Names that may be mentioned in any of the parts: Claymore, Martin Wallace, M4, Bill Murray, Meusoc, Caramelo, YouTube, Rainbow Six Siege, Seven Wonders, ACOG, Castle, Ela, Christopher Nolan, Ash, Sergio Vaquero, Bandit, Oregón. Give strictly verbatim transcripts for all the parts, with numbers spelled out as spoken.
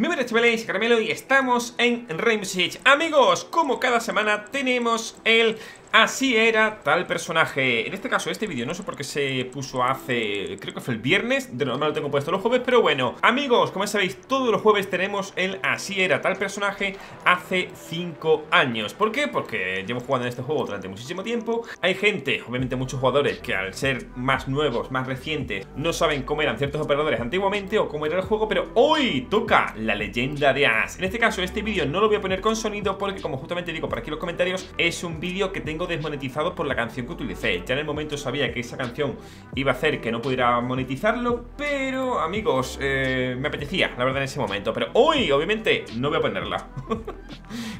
Muy buenas chavales, Caramelo y estamos en Rainbow Six. Amigos, como cada semana tenemos el Así era tal personaje. En este caso, este vídeo, no sé por qué se puso hace... creo que fue el viernes. De normal lo tengo puesto los jueves, pero bueno. Amigos, como sabéis, todos los jueves tenemos el Así era tal personaje hace cinco años. ¿Por qué? Porque llevo jugando en este juego durante muchísimo tiempo. Hay gente, obviamente muchos jugadores, que al ser más nuevos, más recientes, no saben cómo eran ciertos operadores antiguamente o cómo era el juego. Pero hoy toca la leyenda de Ash. En este caso, este vídeo no lo voy a poner con sonido porque, como justamente digo por aquí en los comentarios, es un vídeo que tengo desmonetizado por la canción que utilicé. Ya en el momento sabía que esa canción iba a hacer que no pudiera monetizarlo, pero amigos, eh, me apetecía, la verdad, en ese momento. Pero hoy, obviamente, no voy a ponerla.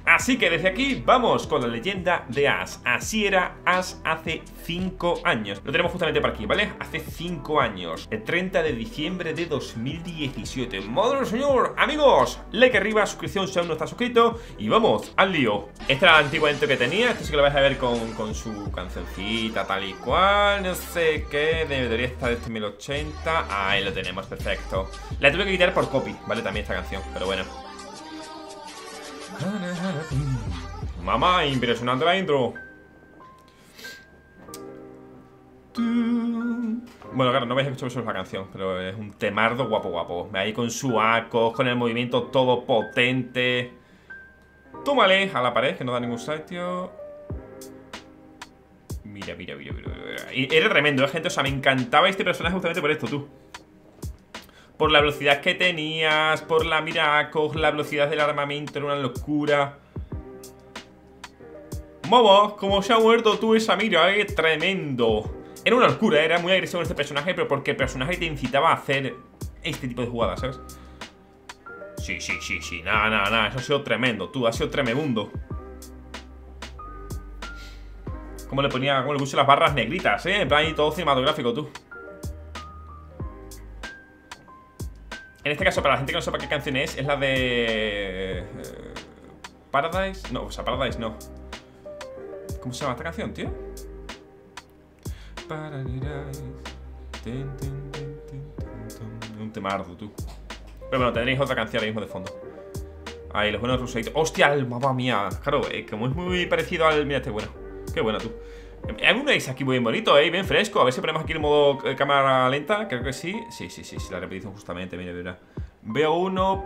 Así que desde aquí vamos con la leyenda de Ash. Así era Ash hace cinco años. Lo tenemos justamente por aquí, ¿vale? Hace cinco años, el treinta de diciembre de dos mil diecisiete. ¡Madre señor! Amigos, like arriba, suscripción si aún no está suscrito, y vamos al lío. Esta era la antigua intro que tenía. Esto sí que lo vais a ver con Con, con su cancioncita tal y cual, no sé qué, debería estar este mil ochenta. Ahí lo tenemos, perfecto. La tuve que quitar por copy, ¿vale? También esta canción, pero bueno. Mamá, impresionante la intro. Bueno, claro, no vais a escuchar solo la canción, pero es un temardo guapo guapo. Ahí con su A C O G, con el movimiento todo potente. Tómale a la pared, que no da ningún sitio. Mira, mira, mira, mira, mira. Era tremendo, ¿eh, gente? O sea, me encantaba este personaje justamente por esto, tú. Por la velocidad que tenías, por la miracos, la velocidad del armamento, era una locura. Momo, como se ha muerto tú esa mira, ¿eh? Tremendo. Era una locura, era muy agresivo este personaje, pero porque el personaje te incitaba a hacer este tipo de jugadas, ¿sabes? Sí, sí, sí, sí, nada, nada, nada. Eso ha sido tremendo, tú, ha sido tremebundo. Como le ponía, como le puse las barras negritas, ¿eh? En plan, y todo cinematográfico, tú. En este caso, para la gente que no sepa qué canción es, es la de... Eh, Paradise. No, o sea, Paradise no. ¿Cómo se llama esta canción, tío? Paradise. Un tema arduo, tú. Pero bueno, tendréis otra canción ahora mismo de fondo. Ahí, los buenos ruseitos. ¡Hostia, mamá mía! Claro, eh, como es muy parecido al... Mira este bueno. Qué bueno, tú. Hay un Ace aquí muy bonito, ¿eh? Bien fresco. A ver si ponemos aquí el modo cámara lenta. Creo que sí. Sí, sí, sí, sí, la repetición justamente. Mira, mira. Veo uno.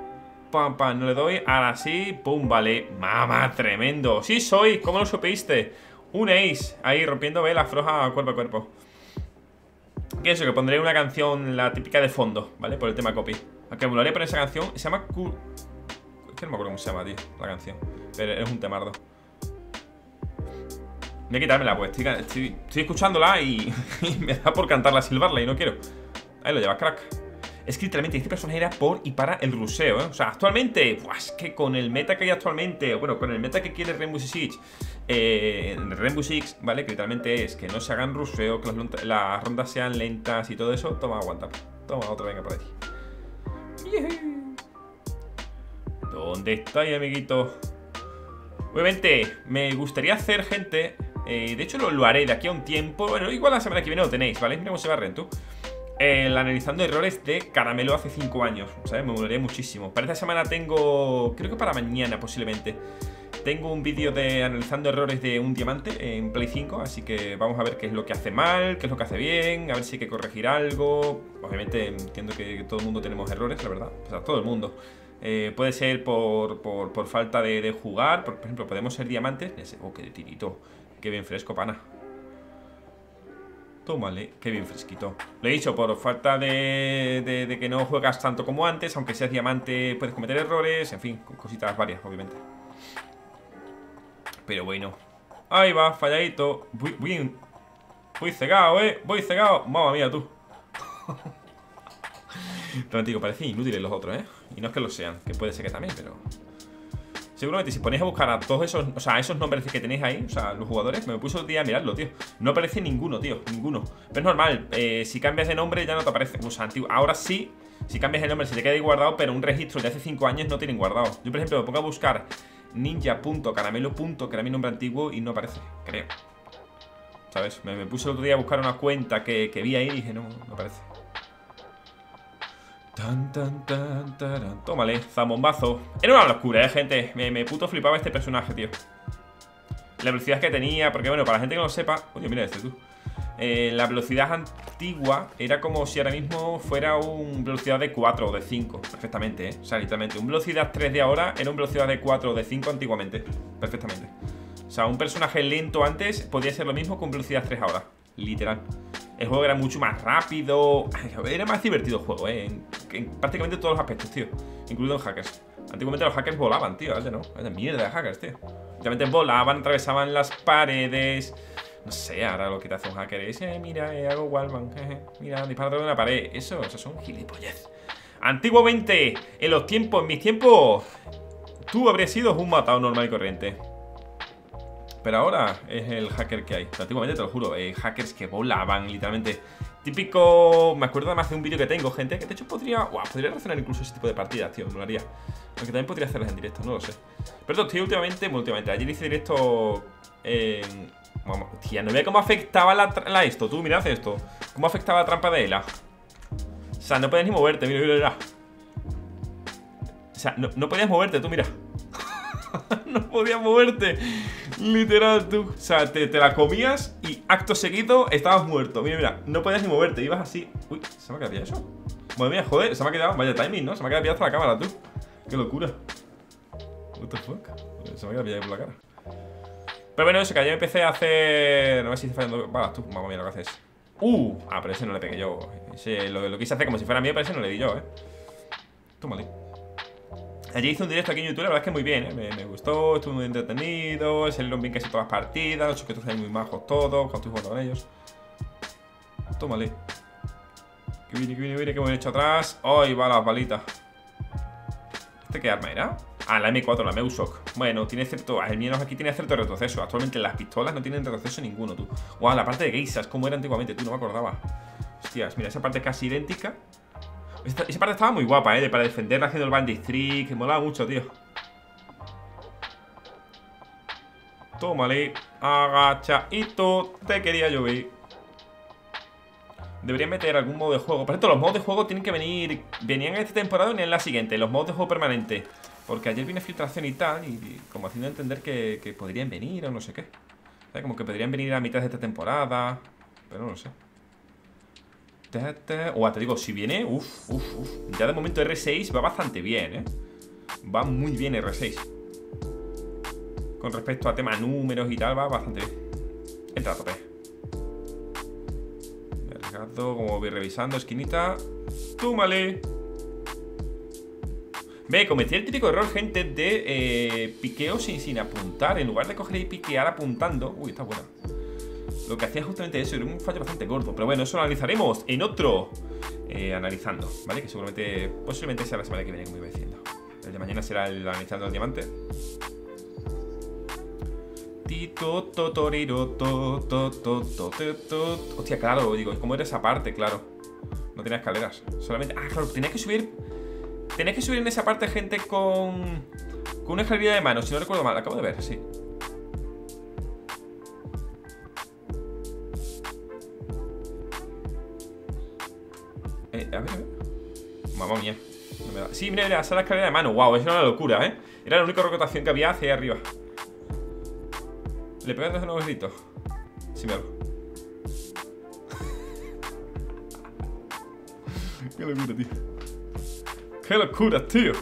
Pam, pam. No le doy. Ahora sí. Pum, vale. Mamá, tremendo. Sí soy. ¿Cómo lo supiste? Un Ace. Ahí rompiendo velas floja cuerpo a cuerpo. ¿Qué es eso? Que pondré una canción, la típica de fondo, ¿vale? Por el tema copy. Aunque me lo haría poner esa canción. Se llama... Cool... Es que no me acuerdo cómo se llama, tío, la canción. Pero es un temardo. Voy a quitármela, pues estoy, estoy, estoy escuchándola y, y me da por cantarla, silbarla y no quiero. Ahí lo llevas, crack. Es que literalmente este personaje era por y para el ruseo, ¿eh? O sea, actualmente, buah, es que con el meta que hay actualmente, bueno, con el meta que quiere Rainbow Six, eh, Rainbow Six, ¿vale? Que literalmente es que no se hagan ruseo, que las, las rondas sean lentas y todo eso. Toma, aguanta. Toma, otra, venga por aquí. ¿Dónde estáis, amiguito? Obviamente, me gustaría hacer, gente... Eh, de hecho lo, lo haré de aquí a un tiempo. Bueno, igual la semana que viene lo tenéis, ¿vale? Mira cómo se va Rentu, eh, analizando errores de Caramelo hace cinco años, ¿sabes? Me molaría muchísimo. Para esta semana tengo... Creo que para mañana posiblemente tengo un vídeo de analizando errores de un diamante en Play cinco. Así que vamos a ver qué es lo que hace mal, qué es lo que hace bien, a ver si hay que corregir algo. Obviamente entiendo que todo el mundo tenemos errores, la verdad. O sea, todo el mundo. Eh, puede ser por, por, por falta de, de jugar. Por, por ejemplo, podemos ser diamantes. Oh, qué tirito. Qué bien fresco, pana. Tómale, qué bien fresquito. Lo he dicho, por falta de, de, de que no juegas tanto como antes. Aunque seas diamante puedes cometer errores. En fin, cositas varias, obviamente. Pero bueno. Ahí va, falladito. Voy, voy, voy cegado, eh. Voy cegado. Mamma mía, tú. Realmente parecen inútiles los otros, eh. Y no es que lo sean, que puede ser que también, pero... Seguramente si ponéis a buscar a todos esos, o sea, esos nombres que tenéis ahí, o sea, los jugadores, me puse el día a mirarlo, tío. No aparece ninguno, tío, ninguno. Pero es normal, eh, si cambias de nombre ya no te aparece. O sea, tío, ahora sí, si cambias de nombre se te queda ahí guardado, pero un registro de hace cinco años no tienen guardado. Yo, por ejemplo, me pongo a buscar ninja punto caramelo, que era mi nombre antiguo, y no aparece, creo. ¿Sabes? Me, me puse el otro día a buscar una cuenta que, que vi ahí y dije, no, no aparece. Tan, tan, tan, tan. Tómale, zambombazo. Era una locura, eh, gente. Me, me puto flipaba este personaje, tío. La velocidad que tenía, porque bueno, para la gente que no lo sepa. Oye, mira este, tú. Eh, la velocidad antigua era como si ahora mismo fuera un velocidad de cuatro o de cinco. Perfectamente, ¿eh? O sea, literalmente. Un velocidad tres de ahora era un velocidad de cuatro o de cinco antiguamente. Perfectamente. O sea, un personaje lento antes podía ser lo mismo que un velocidad tres ahora. Literal. El juego era mucho más rápido. Era más divertido el juego, ¿eh? En, en prácticamente todos los aspectos, tío. Incluido en hackers. Antiguamente los hackers volaban, tío. Ahora no. Ahora mierda de hackers, tío. Antiguamente volaban, atravesaban las paredes. No sé, ahora lo que te hace un hacker es eh, mira, eh, hago wallbang, eh, mira, disparo de una pared. Eso, eso son gilipollez. Antiguamente, en los tiempos, en mis tiempos, tú habrías sido un matado normal y corriente. Pero ahora es el hacker que hay. Antiguamente, te lo juro, eh, hackers que volaban, literalmente. Típico, me acuerdo además de un vídeo que tengo, gente, que de hecho podría, wow, podría razonar incluso ese tipo de partidas, tío, no lo haría. Aunque también podría hacerlas en directo, no lo sé. Pero estoy últimamente, bueno, últimamente, ayer hice directo en... Vamos, hostia, no vea cómo afectaba la, la esto, tú, mirad esto. Cómo afectaba la trampa de Ela. O sea, no podías ni moverte, mira, mira, mira. O sea, no, no podías moverte, tú, mira. No podías moverte. Literal, tú. O sea, te, te la comías y acto seguido estabas muerto. Mira, mira, no podías ni moverte, ibas así. Uy, ¿se me ha quedado pillado eso? Madre mía, joder, se me ha quedado, vaya timing, ¿no? Se me ha quedado pillado hasta la cámara, tú. Qué locura. What the fuck. Se me ha quedado pillado por la cara. Pero bueno, eso que ayer empecé a hacer... No sé si estoy fallando... Vale, tú, mamá mía, lo que haces. ¡Uh! Ah, pero ese no le pegué yo. Ese, lo, lo quise hacer como si fuera mío, pero ese no le di yo, eh. Tómale. Ayer hice un directo aquí en YouTube, la verdad es que muy bien, eh. Me, me gustó, estuvo muy entretenido. Salieron bien casi todas las partidas. Los chiquitos eran muy majos todos, cuando estoy jugando con ellos. Tómale. Que viene, que viene, que viene, que hemos hecho atrás. ¡Ay, va las balitas! ¿Este qué arma era? Ah, la M cuatro, la Meusoc. Bueno, tiene cierto... Al menos aquí tiene cierto retroceso. Actualmente las pistolas no tienen retroceso ninguno, tú. Wow, la parte de geisas, como era antiguamente, tú, no me acordaba. Hostias, mira, esa parte es casi idéntica. Esta, esa parte estaba muy guapa, eh, de, para defenderla haciendo el Bandit trick, que molaba mucho, tío. Tómale, agachadito, te quería llover. Deberían meter algún modo de juego. Por cierto, los modos de juego tienen que venir... Venían en esta temporada y en la siguiente, los modos de juego permanentes. Porque ayer vino filtración y tal, y, y como haciendo entender que, que podrían venir o no sé qué. O sea, como que podrían venir a mitad de esta temporada, pero no sé. O te digo, si viene, uff, uff, uff. Ya de momento R seis va bastante bien, ¿eh? Va muy bien R seis. Con respecto a temas números y tal, va bastante bien. Entra a tope. Mercado, como voy revisando, esquinita. ¡Túmale! Ve, cometí el típico error, gente, de eh, piqueo sin, sin apuntar. En lugar de coger y piquear apuntando. Uy, está buena. Lo que hacía justamente eso era un fallo bastante gordo. Pero bueno, eso lo analizaremos en otro eh, analizando, ¿vale? Que seguramente, posiblemente sea la semana que viene, como iba diciendo. El de mañana será el analizando el diamante. Tito, totoriro, to, to, to, to, to. Hostia, claro, digo, ¿cómo era esa parte? Claro. No tenía escaleras. Solamente... Ah, claro, tenía que subir... Tenéis que subir en esa parte, gente, con, con una escalera de mano, si no recuerdo mal. Acabo de ver, sí. Eh, a ver, a ver. Mamma mía. No me da. Sí, mira, mira, esa es la escalera de mano. Wow, es una locura, ¿eh? Era la única rotación que había hacia arriba. ¿Le pegas de unos gritos? Sí, me hago. Qué locura, tío. ¡Qué locura, tío!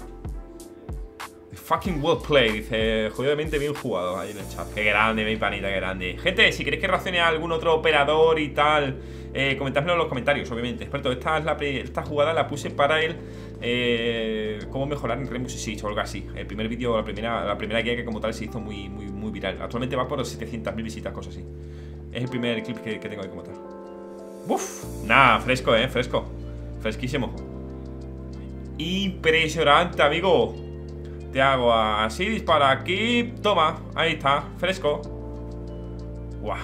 The fucking well play, dice. Jodidamente bien jugado ahí en el chat. ¡Qué grande, mi panita, qué grande! Gente, si queréis que reaccione a algún otro operador y tal, eh, comentádmelo en los comentarios, obviamente. Experto, esta, es la, esta jugada la puse para el... Eh, cómo mejorar en Rainbow Six Siege o algo así. El primer vídeo, la primera, la primera guía que como tal se hizo muy, muy, muy viral. Actualmente va por setecientas mil visitas, cosas así. Es el primer clip que, que tengo ahí como tal. ¡Uf! Nah, fresco, eh, fresco. Fresquísimo. Impresionante, amigo. Te hago así, dispara aquí. Toma, ahí está, fresco. Guau.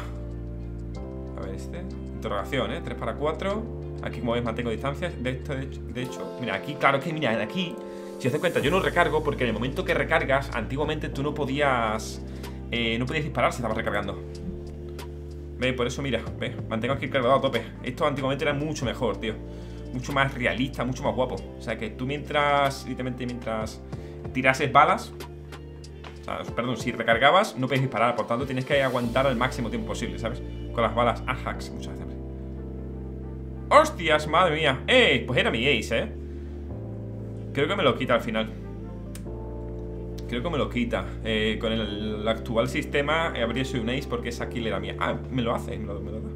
A ver este, interrogación, ¿eh? tres para cuatro. Aquí como veis mantengo distancias. De hecho, de hecho, mira, aquí, claro que mira, aquí, si os das cuenta, yo no recargo. Porque en el momento que recargas, antiguamente tú no podías eh, no podías disparar si estabas recargando. Ve, por eso mira, ve, mantengo aquí el cargador a tope. Esto antiguamente era mucho mejor, tío. mucho más realista, mucho más guapo. O sea, que tú mientras, literalmente mientras tirases balas, o sea, perdón, si recargabas, no puedes disparar. Por tanto, tienes que aguantar al máximo tiempo posible, ¿sabes? Con las balas A H A X muchas veces. ¡Hostias! ¡Madre mía! ¡Eh! Pues era mi ace, ¿eh? Creo que me lo quita al final. Creo que me lo quita. eh, Con el, el actual sistema eh, habría sido un ace porque esa kill era mía. Ah, me lo hace, me lo, me lo da.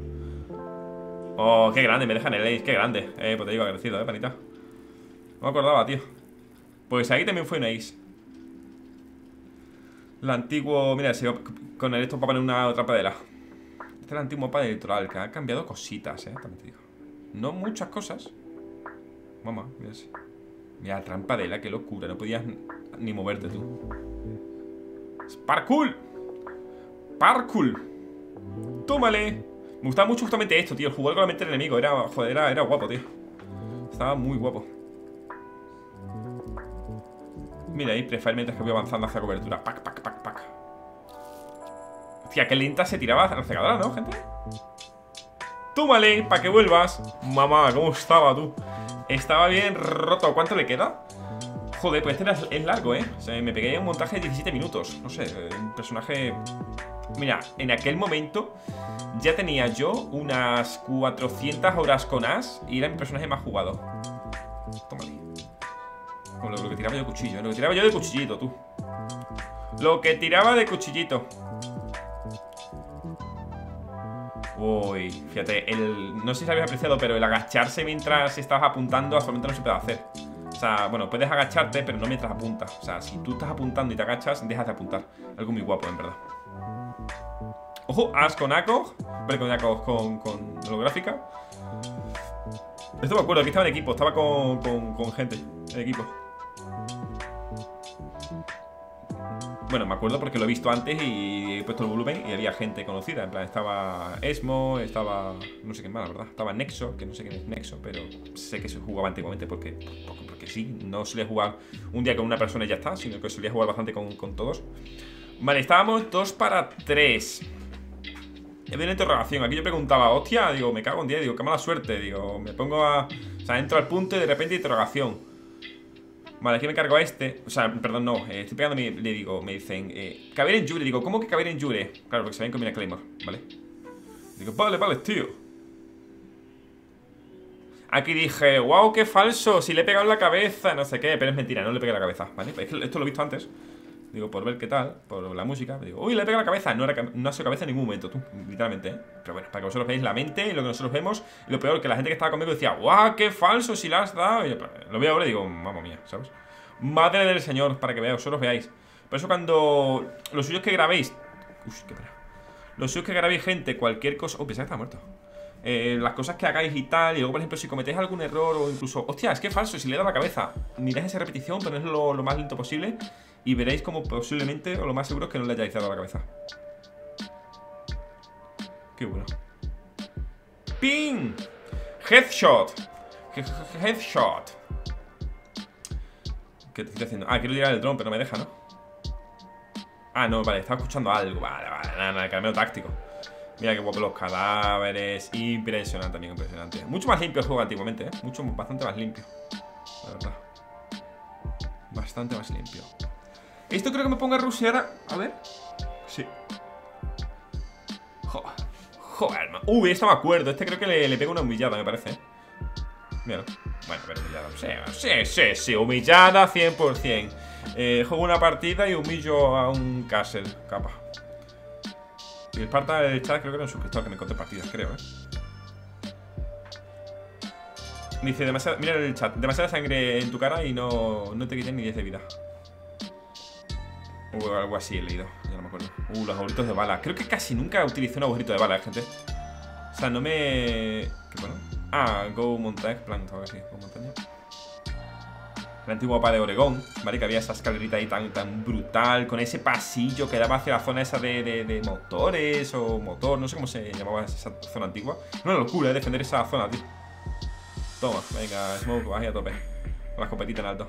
Oh, qué grande, me dejan el ace, qué grande. Eh, pues te digo, agradecido, eh, panita. No me acordaba, tío. Pues ahí también fue un ace. El antiguo... Mira, se va, con el esto va a poner una otra padela. Este es el antiguo mapa de litoral, que ha cambiado cositas, eh, también te digo. No muchas cosas. Mamá, mira ese. Mira, trampa de Ela, qué locura. No podías ni moverte tú. ¡Parkour! ¡Parkour! ¡Tómale! Me gustaba mucho justamente esto, tío. El jugar con la mente del enemigo. Era, joder, era, era guapo, tío. Estaba muy guapo. Mira, ahí prefire mientras que voy avanzando hacia cobertura. Pac, pac, pac, pac. Hostia, qué lenta se tiraba la cegadora, ¿no, gente? ¡Túmale! ¡Para que vuelvas! Mamá, ¿cómo estaba tú? Estaba bien roto. ¿Cuánto le queda? Joder, pues este es largo, ¿eh? O sea, me pegué un montaje de diecisiete minutos. No sé, un personaje... Mira, en aquel momento ya tenía yo unas cuatrocientas horas con Ash y era mi personaje más jugado. Tómale. Con lo que tiraba yo de cuchillo. Lo que tiraba yo de cuchillito, tú. Lo que tiraba de cuchillito. Uy, fíjate, el, no sé si habéis apreciado, pero el agacharse mientras estabas apuntando absolutamente no se puede hacer. O sea, bueno, puedes agacharte, pero no mientras apuntas. O sea, si tú estás apuntando y te agachas, dejas de apuntar. Algo muy guapo, en verdad. Ojo, Ash con A C O G. Pero con A C O G, con, con holográfica. Esto me acuerdo, aquí estaba en equipo, estaba con, con, con gente, en equipo. Bueno, me acuerdo porque lo he visto antes y he puesto el volumen y había gente conocida. En plan, estaba Esmo, estaba... No sé qué más, la verdad. Estaba Nexo, que no sé quién es Nexo, pero sé que se jugaba antiguamente porque, porque sí. No solía jugar un día con una persona y ya está, sino que solía jugar bastante con, con todos. Vale, estábamos dos para tres. Había una interrogación. Aquí yo preguntaba, hostia, digo, me cago en diez, digo, qué mala suerte. Digo, me pongo a... O sea, entro al punto y de repente interrogación. Vale, aquí me cargo a este. O sea, perdón, no. Eh, estoy pegando, le digo, me dicen, eh, caber en Yure. Digo, ¿cómo que caber en Yure? Claro, porque se ven con mi Claymore, ¿vale? Digo, vale, vale, tío. Aquí dije, wow, qué falso. Si le he pegado en la cabeza, no sé qué. Pero es mentira, no le pegué en la cabeza, ¿vale? Esto lo he visto antes. Digo, por ver qué tal, por la música. Digo, uy, le he pegado en la cabeza. No, era, no ha sido cabeza en ningún momento, tú, literalmente, ¿eh? Pero bueno, para que vosotros veáis la mente y lo que nosotros vemos. Y lo peor, que la gente que estaba conmigo decía, guau, qué falso, si la has dado. Y yo, lo veo ahora y digo, mamma mía, ¿sabes? Madre del Señor, para que veáis, vosotros veáis. Por eso cuando los suyos que grabéis. Uf, qué pena. Los suyos que grabéis, gente, cualquier cosa. Oh, pensaba que estaba muerto. Eh, las cosas que hagáis y tal. Y luego, por ejemplo, si cometéis algún error o incluso, hostia, es que es falso, si le he dado la cabeza. Mirad esa repetición, ponedlo lo, lo más lento posible. Y veréis como posiblemente, o lo más seguro es que no le hayáis dado la cabeza. Qué bueno. ¡Ping! Headshot. Headshot. ¿Qué te estoy haciendo? Ah, quiero tirar el dron, pero no me deja, ¿no? Ah, no, vale, estaba escuchando algo. Vale, vale, nada, nada, caramelo táctico. Mira qué guapo los cadáveres. Impresionante, amigo, impresionante. Mucho más limpio el juego antiguamente, ¿eh? Mucho, bastante más limpio. La verdad. Bastante más limpio. Esto creo que me ponga a rushear a... a ver. Sí. Joder, joder, man. Uy, esto me acuerdo. Este creo que le, le pego una humillada, me parece. Mira. Bueno, pero humillada. Sí, sí, sí, sí. Humillada cien por cien. Eh, juego una partida y humillo a un Castle. Capa. Y el parta del chat creo que era un suscriptor que me conté partidas, creo, ¿eh? Me dice, demasiada, mira el chat, demasiada sangre en tu cara y no, no te quiten ni diez de vida. O algo así he leído, ya no me acuerdo. Uh, los agujeritos de bala. Creo que casi nunca utilicé un agujerito de bala, gente. O sea, no me... ¿Qué bueno? Ah, go montaña, plan, algo así, go montaña. El antiguo mapa de Oregón, ¿vale? Que había esa escalerita ahí tan, tan brutal, con ese pasillo que daba hacia la zona esa de, de, de motores o motor, no sé cómo se llamaba esa zona antigua. Una locura, ¿eh? Defender esa zona, tío. Toma, venga, Smoke, vas ahí a tope. Con la escopetita en alto.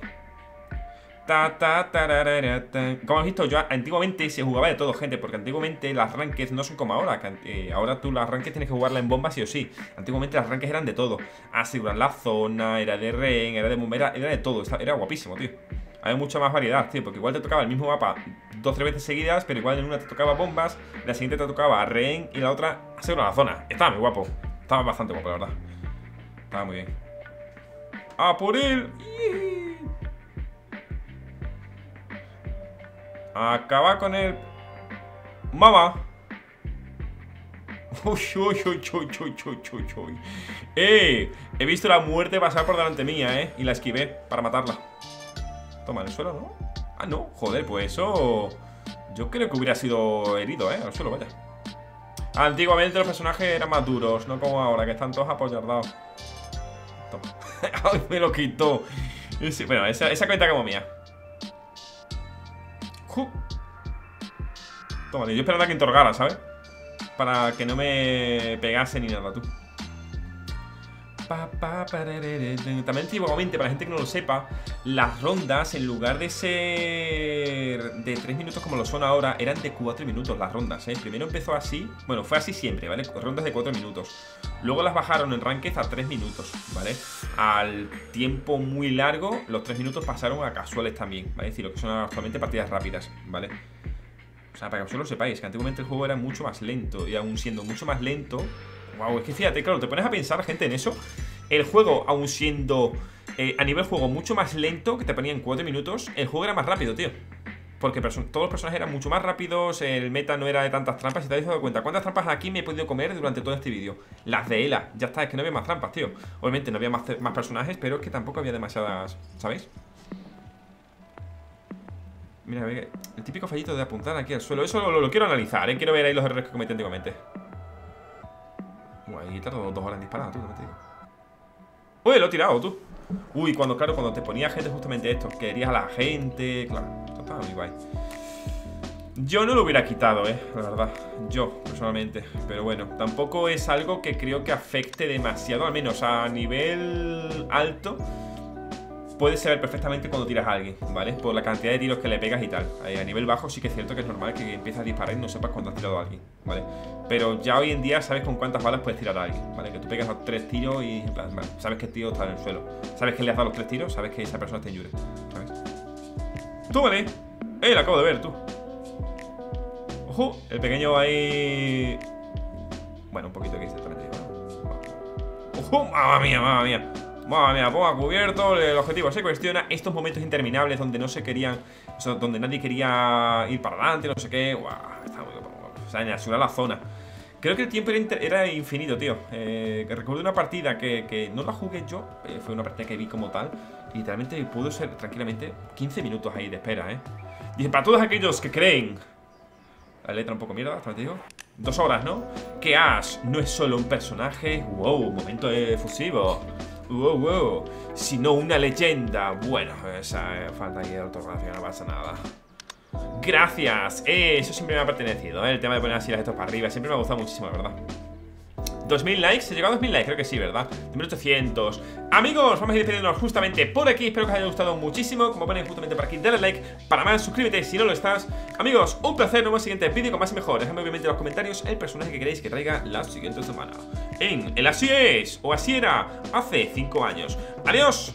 Ta, ta, tararara, ta. Como has visto, yo antiguamente se jugaba de todo, gente. Porque antiguamente las rankings no son como ahora que, eh, ahora tú las rankings tienes que jugarla en bomba sí o sí. Antiguamente las rankings eran de todo. Asegurar la zona, era de rehén, era de bombera, era de todo, era guapísimo, tío. Había mucha más variedad, tío, porque igual te tocaba el mismo mapa dos o tres veces seguidas, pero igual en una te tocaba bombas, la siguiente te tocaba rehén y la otra asegurar la zona. Estaba muy guapo, estaba bastante guapo, la verdad. Estaba muy bien. ¡A por él! Acaba con el mamá. Uy, uy, uy, uy, uy, uy, uy, uy. Eh, he visto la muerte pasar por delante mía, eh, y la esquivé para matarla. Toma, en el suelo, ¿no? Ah, no, joder, pues eso. Yo creo que hubiera sido herido, eh, al suelo, vaya. Antiguamente los personajes eran más duros, no como ahora, que están todos apoyardados. Toma. Ay, me lo quitó. Bueno, esa, esa cuenta como mía. Uh. Toma, yo esperaba que entorgara, ¿sabes? Para que no me pegase ni nada, tú. Pa, pa, parere, también antiguamente, para la gente que no lo sepa, las rondas, en lugar de ser de tres minutos como lo son ahora, eran de cuatro minutos las rondas, ¿eh? Primero empezó así, bueno, fue así siempre, ¿vale? Rondas de cuatro minutos. Luego las bajaron en ranked a tres minutos, ¿vale? Al tiempo muy largo, los tres minutos pasaron a casuales también, ¿vale? Es decir, lo que son actualmente partidas rápidas, ¿vale? O sea, para que vosotros lo sepáis, que antiguamente el juego era mucho más lento, y aún siendo mucho más lento... Wow, es que fíjate, claro, te pones a pensar, gente, en eso. El juego, aún siendo eh, a nivel juego mucho más lento, que te ponían cuatro minutos, el juego era más rápido, tío. Porque todos los personajes eran mucho más rápidos, el meta no era de tantas trampas. Si te has dado cuenta, ¿cuántas trampas aquí me he podido comer durante todo este vídeo? Las de Ela, ya está, es que no había más trampas, tío. Obviamente no había más, más personajes, pero es que tampoco había demasiadas, ¿sabéis? Mira, a ver, el típico fallito de apuntar aquí al suelo. Eso lo, lo, lo quiero analizar, ¿eh? Quiero ver ahí los errores que cometí antiguamente. Ahí tardó dos horas en disparar, tú, no me te digo. Uy, lo he tirado, tú. Uy, cuando, claro, cuando te ponía gente justamente esto, que herías a la gente, claro. Esto estaba muy guay. Yo no lo hubiera quitado, eh, la verdad. Yo, personalmente. Pero bueno, tampoco es algo que creo que afecte demasiado, al menos a nivel alto. Puedes saber perfectamente cuando tiras a alguien, ¿vale? Por la cantidad de tiros que le pegas y tal. A nivel bajo sí que es cierto que es normal que empieces a disparar y no sepas cuándo has tirado a alguien, ¿vale? Pero ya hoy en día sabes con cuántas balas puedes tirar a alguien, ¿vale? Que tú pegas a tres tiros y en plan, ¿vale? Sabes que el tío está en el suelo. Sabes que le has dado los tres tiros, sabes que esa persona está injure, ¿sabes? ¡Tú, vale! ¡Eh, lo acabo de ver, tú! ¡Ojo! El pequeño ahí... Bueno, un poquito aquí exactamente. ¡Ojo! ¡Mamma mía, mamma mía! Madre mía, pongo a cubierto, el objetivo se cuestiona. Estos momentos interminables donde no se querían, o sea, donde nadie quería ir para adelante, no sé qué. Wow, está muy guapo. O sea, en asegurar la zona. Creo que el tiempo era, era infinito, tío. eh, Recuerdo una partida que, que no la jugué yo, eh, fue una partida que vi como tal. Y literalmente pudo ser tranquilamente quince minutos ahí de espera, eh. Dice, para todos aquellos que creen... La letra un poco mierda, hasta te digo. Dos horas, ¿no? Que Ash no es solo un personaje. Wow, momento efusivo. Wow, wow, sino una leyenda. Bueno, esa eh, falta aquí de ortografía, no pasa nada. Gracias, eh, eso siempre me ha pertenecido, eh, el tema de poner así las gestos para arriba. Siempre me ha gustado muchísimo, la verdad. Dos mil likes, se llegó a dos mil likes, creo que sí, ¿verdad? mil ochocientos. Amigos, vamos a ir despidiéndonos justamente por aquí. Espero que os haya gustado muchísimo. Como ponen justamente por aquí, dale like. Para más, suscríbete si no lo estás. Amigos, un placer, nos vemos en el siguiente vídeo con más y mejor. Dejadme obviamente en los comentarios el personaje que queréis que traiga la siguiente semana. En el así es, o así era, hace cinco años. Adiós.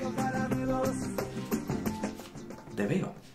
Te veo.